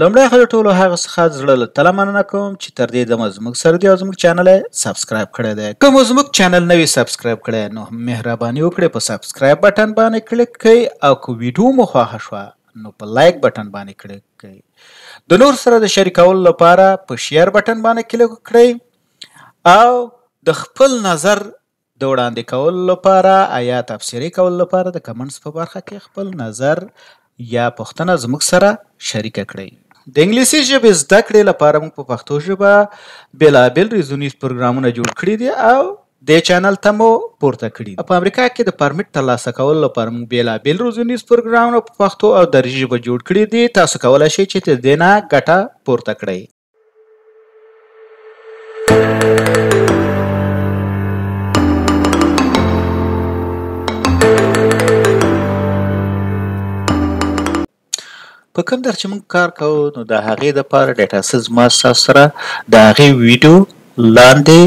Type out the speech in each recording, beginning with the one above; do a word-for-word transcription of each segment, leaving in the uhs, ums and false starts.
لمړی خو ټولو هغه څخه زړه له تله مننه کوم چې تر دې دمه زموږ سره دي او زموږ چینل سبسکرایب کړی دی. که مو زموږ چینل نوی سبسکرایب کړی نو مهرباني وکړئ په سبسکرایب بټن باندې کلیک کړئ او که ویډیو مو خوښه شوه نو په لایک بټن باندې کلیک کړئ. د نور سره د شریکولو لپاره په شیر بټن باندې کلیک کړئ او د خپل نظر د وړاندې کولو لپاره یا تبصرې کولو لپاره د کمنټس په برخه کې خپل نظر یا پوښتنه زموږ سره شریکه کړئ. د انګلیسي ژبې زده کړې لپاره موږ په پښتو ژبه بېلابېل ریزونیز پروګرامونه جوړ کړي دي او دې چینل ته مو پورته کړي دي. په امریکا کې د پرمټ ترلاسه کولو لپاره موږ بېلابېل ریزونیز پروګرامونه په پښتو او دري ژبه جوړ کړي دي. تاسو کولی شئ چې تر دې نه ګټه پورته کړئ. په کوم در چې موږ کار کوو نو د هغې دپاره ډیټا سیز ما ستاسو سره د هغې ویډیو لاندې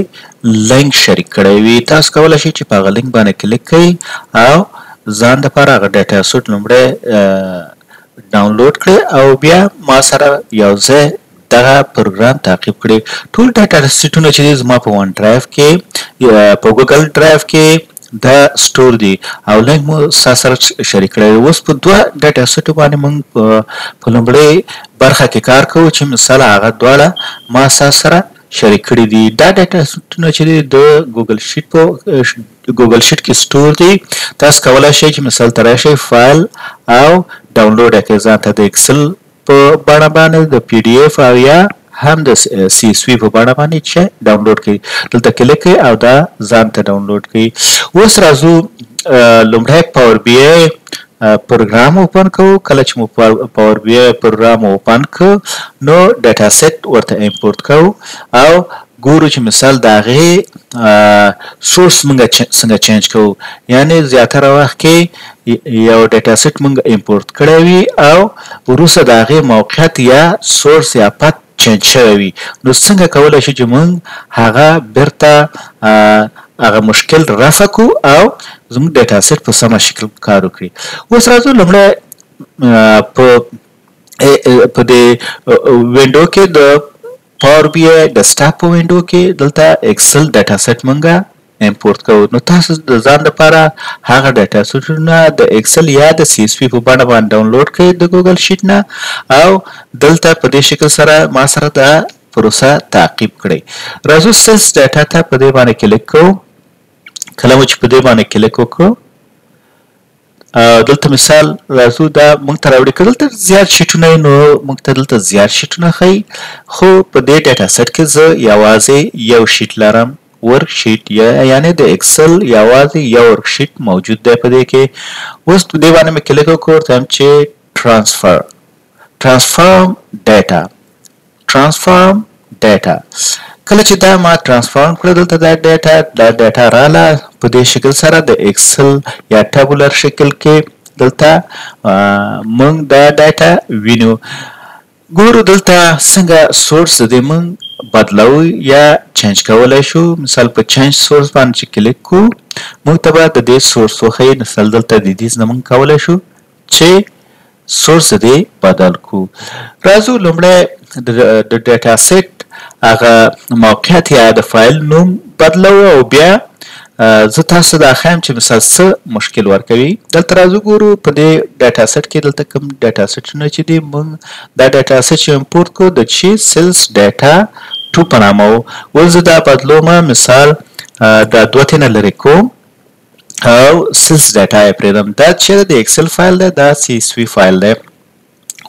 لینک شریک کړی وي. تاسو کولی شئ چې په هغه لینک باندې کلیک کړئ او ځان دپاره هغه ډیټا سیټ لومړی ډاونلوډ کړئ او بیا ما سره یو ځای دغه پروګرام تعقیب کړئ. ټول ډیټا سیټونه چې دي زما په ون ډرایو کې یا په ګوګل ډرایو کې دا سټور دی او لینک مو ستاسو سره شریک کړی. اوس په دوه ډیټا سیټو باندې موږ په لومړۍ برخه کې کار کوو چې مثال هغه دواړه ما ستاسو سره شریک کړي دي. دا ډیټا سیټونه چې دي د ګوګل شیټ په ګوګل شیټ کې سټور دي. تاسو کولی شئ چې مثال ته راشئ فایل او ډاونلوډ یې کړئ ځان ته د اکسل په بڼه باندې د پی ډي ایف او یا هم د سی اس وی په بڼه باندې چې ډاونلوډ کړئ. دلته کلیک کړئ او دا ځان ته ډاونلوډ کړئ. اوس راځو لومړی پاور بی آی پروګرام اوپن کوو. کله چې مو پاور بی آی پروګرام اوپن کړو نو ډیټا سیټ ورته امپورت کوو او ګورو چې مثال د هغې سورس موږ څنګه چینج کوو. یعنې زیاتره وخت کې یو ډیټا سیټ موږ امپورت کړی وي او وروسته د هغې موقعیت یا سورس یا پت چینج شوی وي. نو څنګه کولی شو چې موږ هغه بیرته هغه مشکل رفع کړو او زموږ ډیټا سیټ په سمه شکل کار وکړي. اوس راځو لومړی په په دې ونډو کې د پاور بی آی ډیسکټاپ په ونډو کې دلته اکسل ډیټا سیټ موږ امپورت کوو. نو تاسو د ځان لپاره هغه ډیټا سیټونه د اکسل یا د سی اس وی په بڼه باندې ډاونلوډ کړئ د ګوګل شیټ نه او دلته په دې شکل سره ما سره دا پروسه تعقیب کړئ. راځو سیلز ډیټا ته په دې باندې کلیک کوو. کله مو چې په دې باندې کلیک وکړو دلته مثال راځو دا موږ ته راوړي. که دلته زیات شیټونه یې نو موږ ته دلته زیات شیټونه ښیي خو په دې ډیټا سیټ کې زه یوازې یو شیټ لرم ورک شیټ یا یعنې د اکسل یوازې یو ورک شیټ موجود دی په دې کې. اوس په دې باندې مې کلیک وکړو ورته هم چې ټرانسفر ټرانسفارم ډیټا ټرانسفارم ډیټا کله چې دا ما ټرانسفارم کړه دلته دا ډیټا دا ډیټا راله په دې شکل سره د اکسل یا ټابولر شکل کې دلته موږ دا ډیټا وینو. ګورو دلته څنګه سورس د دې موږ بدلو یا چینج کولی شو. مثال په چینج سورس باندې چې کلیک کړو موږ ته به د دې سورس وښیي. مثال دلته د دې څخه موږ کولی شو چې سورس د دې بدل کړو. راځو لومړی د ډیټا سیټ هغه موقعیت یا د فایل نوم بدلوه او بیا زه تاسو دا ښیم چې مثال څه مشکل ورکوي. دلته راځو ګورو په دې ډیټا سیټ کې دلته کوم ډیټا سیټونه چې دي موږ دا ډیټا سیټ چې امپورت کړو د چې سیلز ډیټا ټو په نامه و. اوس زه دا بدلومه مثال دا دوه تینه لرې کوم او سیلز ډیټا یې پرېږدم. دا چې د اکسل فایل دی دا سی اس وي فایل دی.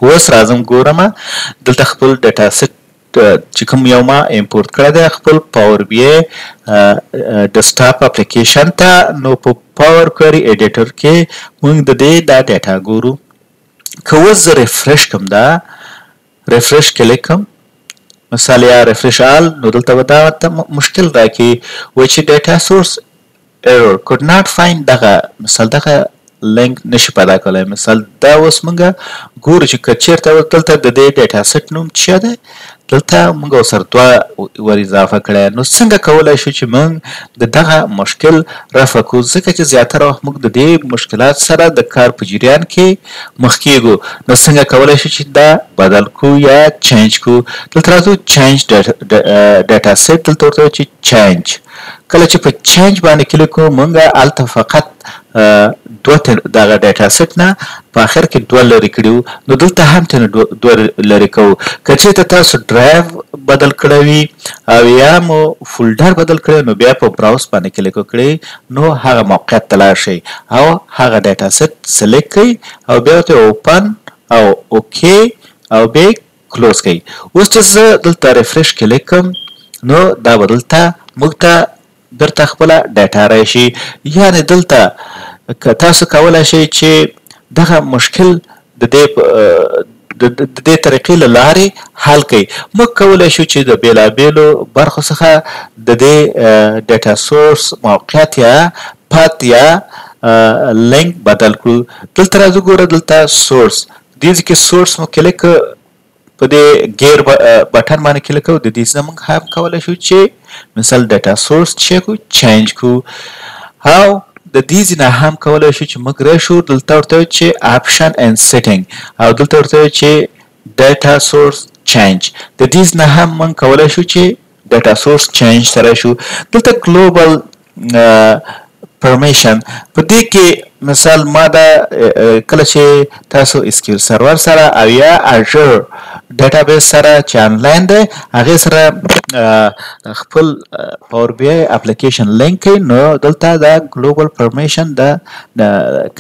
اوس راځم ګورمه دلته خپل ډیټا سیټ چې کوم یو ما امپورت کړی دی خپل پاور بی آی ډیسکټاپ اپلیکیشن ته. نو په پاور کویري ایډیټر کې موږ د دې دا ډیټا ګورو. که اوس زه ریفرش کوم دا ریفرش کلیک کوم مثال یا ریفرش آل نو دلته به دا ورته مشکل راکړي وایي چې ډیټا سورس ایرور کوډ ناټ فایند دغه مثال دغه لینک نشي پیدا کولی. مثال دا اوس موږ ګورو چې که چېرته دلته د دې ډیټا سیټ نوم څه دی دلته موږ سرتوا ور اضافه کړه نو څنګه کولای شو چې موږ د دغه مشکل رفع کو ځکه چې زیاتره موږ د دې مشکلات سره د کار په جریان کې مخ کېږو نو څنګه کولای شو چې دا بدل کو یا چینج کو دلته راځو چینج ډاټا سیټ دلته ورته چې چینج کله چې په چینج باندې کلیک کوو موږ الته فقط دوه دغه ډاټا سیټ نه په اخر کې دوه لرې کړو نو دلته هم ترې دوه لرې کوو که چېرته تاسو ډرایو بدل کړی وي او یا مو فولډر بدل کړی نو بیا په براوز باندې کلیک وکړئ نو هغه موقعیت ته لاړ شئ او هغه ډاټا سیټ سلیکټ کړئ او بیا ورته اوپن او اوکې او بیا کلوز کړئ اوس چې زه دلته ریفرش کلیک کوم نو دا به دلته موږ ته درته خپله ډاټا راشي یعنې دلته که تاسو کولی شئ چې دغه مشکل د دې د دې طریقې له لارې حل کوي موږ کولی شو چې د بېلابېلو برخو څخه د دې ډاټا سورس موقعیت یا پات یا لینک بدل کړو دلته راځو ګوره دلته سورس دې ځکه سورس مو کلیک په دې ګیر بټن باندې کلیک کوو د دې څخه موږ هم کولی شو چې مثال ډاټا سورس چې کو چینج کو او د دې ځینه هم کولی شو چې موږ راشو دلته ورته وایو چې آپشن اینډ سیټینګ او دلته ورته وایو چې ډاټا سورس چینج د دې ځینه هم موږ کولی شو چې ډاټا سورس چینج ته راشو دلته ګلوبل پرمیشن په دې کې مثال ما دا کله چې تاسو اسکیول سرور سره او یا اژور ډیټابیس سره چې آنلاین دی هغې سره خپل پاور بی آی اپلیکیشن لینک کوي نو دلته دا ګلوبل پرمیشن دا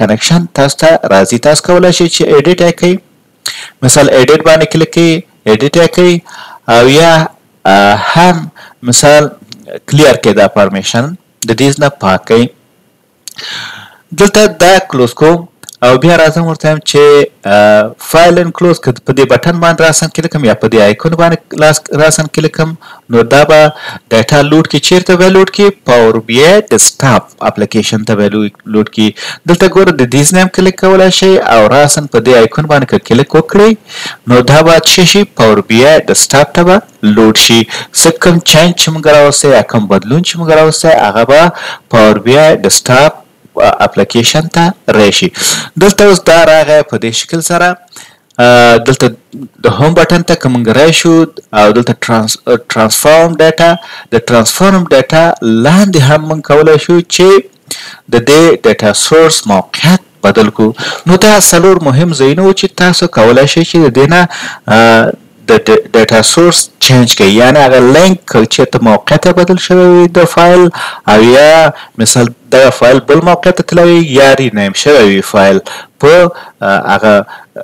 کنکشن تاسو ته راځي تاسو کولی شئ چې ایډیټ یې کوئ مثال ایډیټ باندې کلیک کوئ ایډیټ یې کوئ او یا هم مثال کلیر کوئ دا پرمیشن د دې نه پاک کوئ دلته دا کلوز کوم او بیا راځم ورته وایم چې فایل ان کلوز که په دې بټن باندې راسن کلیک کوم یا په دې آیکون باندې راسن کلیک کوم نو دا به ډاټا لوډ کړي چېرته به لوډ کړي پاور بی آی ډیسکټاپ اپلیکیشن ته به لوډ کړي دلته ګوره د دې ځای هم کلیک کولی شئ او راسن په دې آیکون باندې که کلیک وکړئ نو دا به څه شي پاور بی آی ډیسکټاپ ته به لوډ شي څه کوم چینج چې موږ راوستی یا کوم بدلون چې موږ راوستی هغه به پاور بی آی ډیسکټاپ اپلیکیشن ته راشي دلته اوس دا راغی په دې شکل سره دلته د هوم بټن ته که موږ راشو او دلته ترانسفارم ډاټا د ترانسفارم ډاټا لاندې هم موږ کولی شو چې د دې ډاټا سورس موقعیت بدل کو نو دا څلور مهم ځایونه وو چې تاسو کولی شئ چې د دې نه د ډاټا سورس چینج کوي یعنې هغه لینک چې ته موقعیت یې بدل شوی وي د فایل او یا مثال دغه فایل بل موقعیت ته تللی وي یا رینیم شوی وي فایل په هغه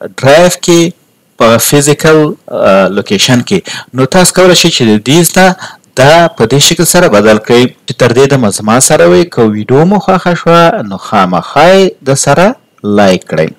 ډرایو کې په فزیکل لوکیشن کې نو تاسو کولی شئ چې د دې څخه دا په دې شکل سره بدل کړئ چې تر دې دمه زما سره وي که ویډیو مو خوښه شوه نو خامخا یې درسره لایک کړئ.